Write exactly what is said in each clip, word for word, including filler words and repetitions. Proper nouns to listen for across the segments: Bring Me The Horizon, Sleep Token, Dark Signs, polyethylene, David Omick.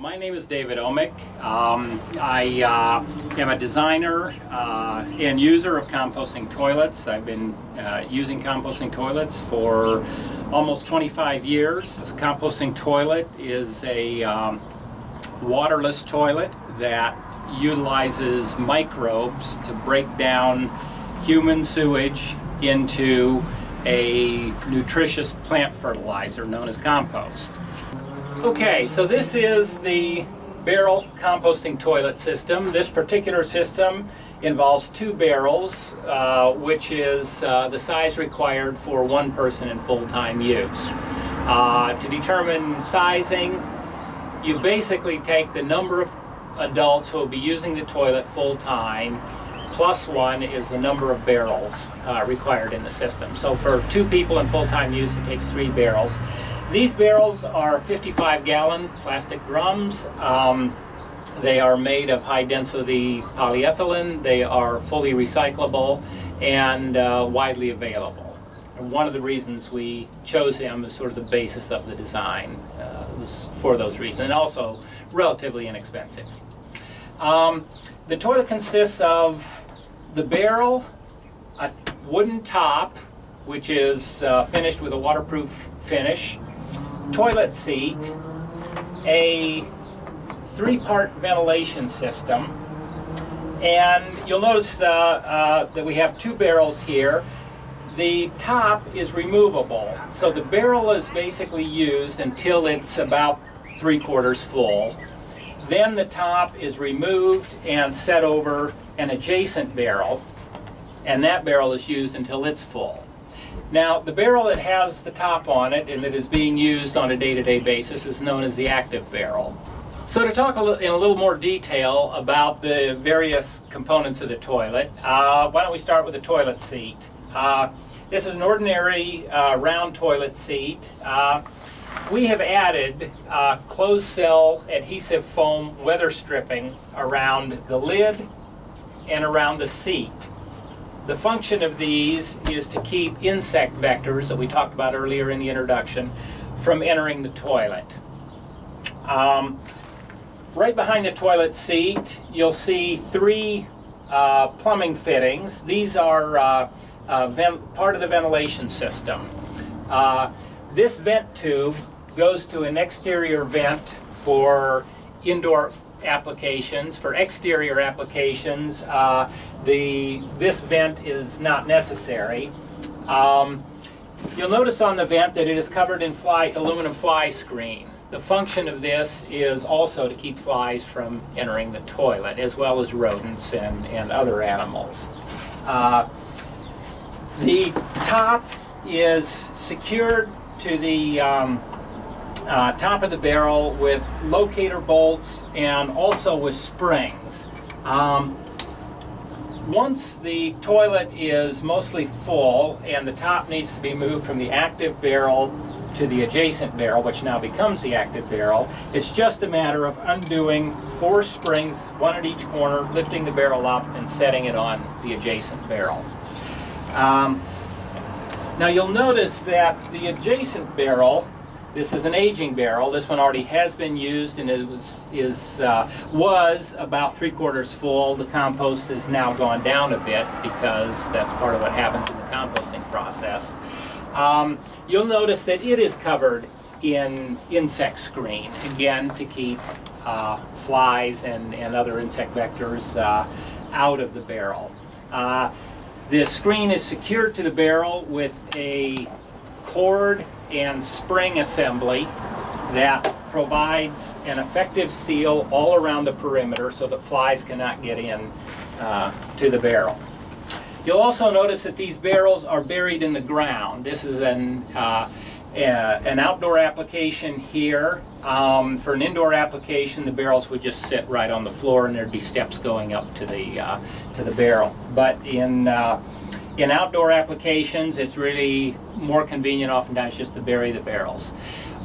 my name is David Omick. Um, I uh, am a designer uh, and user of composting toilets. I've been uh, using composting toilets for almost twenty-five years. This composting toilet is a um, waterless toilet that utilizes microbes to break down human sewage into a nutritious plant fertilizer known as compost. Okay, so this is the barrel composting toilet system. This particular system involves two barrels, uh, which is uh, the size required for one person in full-time use. Uh, to determine sizing, you basically take the number of adults who will be using the toilet full-time, plus one is the number of barrels uh, required in the system. So for two people in full-time use, it takes three barrels. These barrels are fifty-five gallon plastic drums. Um, they are made of high-density polyethylene. They are fully recyclable and uh, widely available. And one of the reasons we chose them is sort of the basis of the design uh, for those reasons, and also relatively inexpensive. Um, the toilet consists of the barrel, a wooden top, which is uh, finished with a waterproof finish, toilet seat, a three-part ventilation system, and you'll notice uh, uh, that we have two barrels here. The top is removable, so the barrel is basically used until it's about three-quarters full. Then the top is removed and set over an adjacent barrel, and that barrel is used until it's full. Now, the barrel that has the top on it and that is being used on a day-to-day basis is known as the active barrel. So to talk a little, in a little more detail about the various components of the toilet, uh, why don't we start with the toilet seat. Uh, this is an ordinary uh, round toilet seat. Uh, We have added uh, closed cell adhesive foam weather stripping around the lid and around the seat. The function of these is to keep insect vectors that we talked about earlier in the introduction from entering the toilet. Um, right behind the toilet seat, you'll see three uh, plumbing fittings. These are uh, uh, part of the ventilation system. Uh, This vent tube goes to an exterior vent for indoor applications. For exterior applications, uh, the, this vent is not necessary. Um, you'll notice on the vent that it is covered in fly, aluminum fly screen. The function of this is also to keep flies from entering the toilet, as well as rodents and, and other animals. Uh, the top is secured to the um, uh, top of the barrel with locator bolts and also with springs. Um, once the toilet is mostly full and the top needs to be moved from the active barrel to the adjacent barrel, which now becomes the active barrel, it's just a matter of undoing four springs, one at each corner, lifting the barrel up and setting it on the adjacent barrel. Um, Now you'll notice that the adjacent barrel, this is an aging barrel, this one already has been used and it was, is, uh, was about three quarters full. The compost has now gone down a bit because that's part of what happens in the composting process. Um, you'll notice that it is covered in insect screen, again to keep uh, flies and, and other insect vectors uh, out of the barrel. Uh, The screen is secured to the barrel with a cord and spring assembly that provides an effective seal all around the perimeter so that flies cannot get in uh, to the barrel. You'll also notice that these barrels are buried in the ground. This is an, uh, a, an outdoor application here. Um, for an indoor application, the barrels would just sit right on the floor, and there'd be steps going up to the uh, to the barrel. But in uh, in outdoor applications, it's really more convenient oftentimes just to bury the barrels.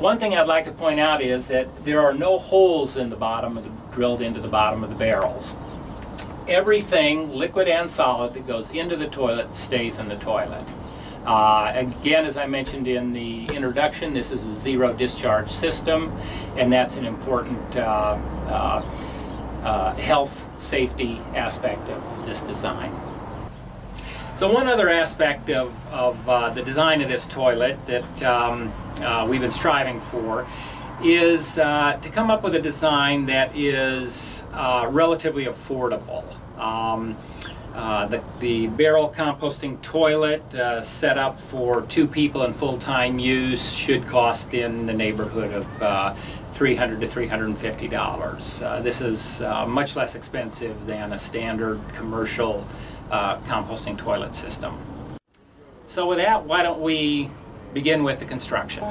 One thing I'd like to point out is that there are no holes in the bottom of the, drilled into the bottom of the barrels. Everything, liquid and solid, that goes into the toilet stays in the toilet. Uh, again, as I mentioned in the introduction, this is a zero discharge system, and that's an important uh, uh, uh, health safety aspect of this design. So one other aspect of, of uh, the design of this toilet that um, uh, we've been striving for is uh, to come up with a design that is uh, relatively affordable. Um, Uh, the, the barrel composting toilet uh, set up for two people in full-time use should cost in the neighborhood of uh, three hundred to three hundred fifty dollars. Uh, this is uh, much less expensive than a standard commercial uh, composting toilet system. So with that, why don't we begin with the construction.